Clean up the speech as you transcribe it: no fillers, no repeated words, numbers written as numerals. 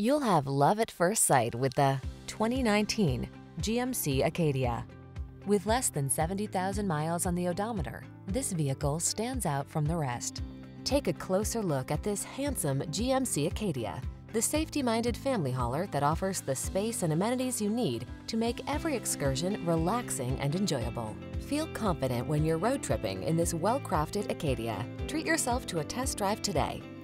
You'll have love at first sight with the 2019 GMC Acadia. With less than 70,000 miles on the odometer, this vehicle stands out from the rest. Take a closer look at this handsome GMC Acadia, the safety-minded family hauler that offers the space and amenities you need to make every excursion relaxing and enjoyable. Feel confident when you're road tripping in this well-crafted Acadia. Treat yourself to a test drive today.